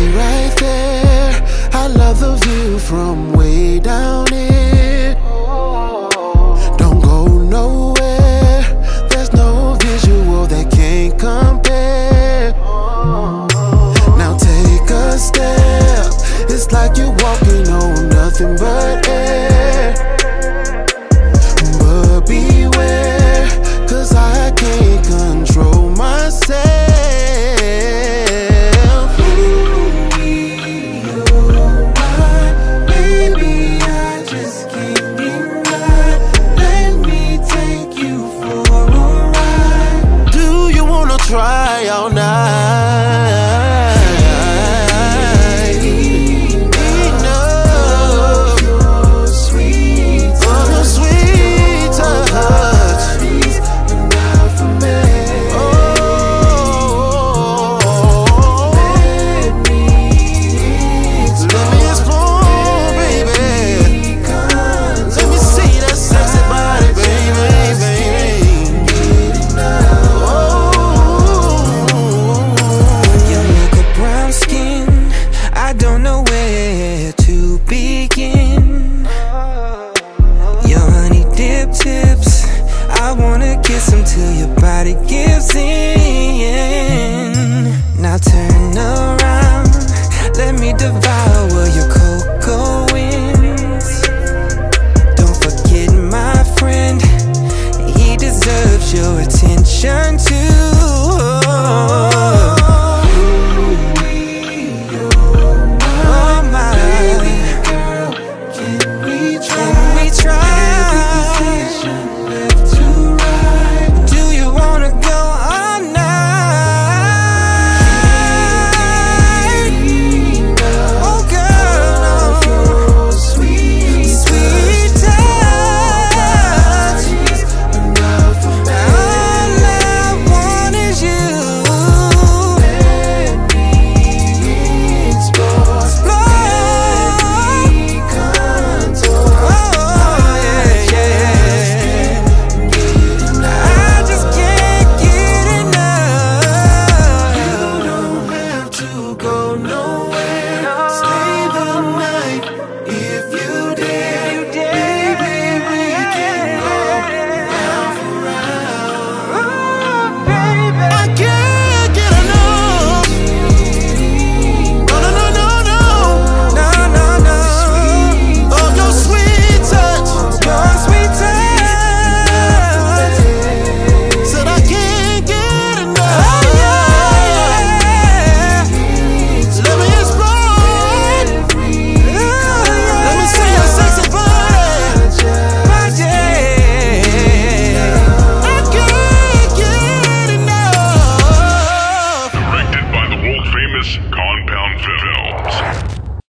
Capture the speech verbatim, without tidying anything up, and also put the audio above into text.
me right there. I love the view from way down here. Don't go nowhere. There's no visual that can't compare. Now take a step. It's like you're walking on nothing but air. But beware, 'cause I can't control myself. Divide.